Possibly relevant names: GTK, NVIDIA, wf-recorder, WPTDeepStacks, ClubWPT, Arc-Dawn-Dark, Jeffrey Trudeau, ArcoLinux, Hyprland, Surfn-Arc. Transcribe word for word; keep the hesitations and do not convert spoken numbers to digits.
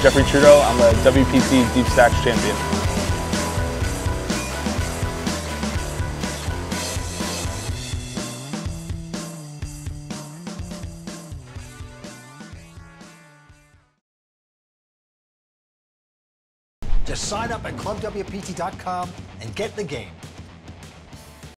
Jeffrey Trudeau. I'm the W P T DeepStacks champion. Just sign up at club W P T dot com and get in the game.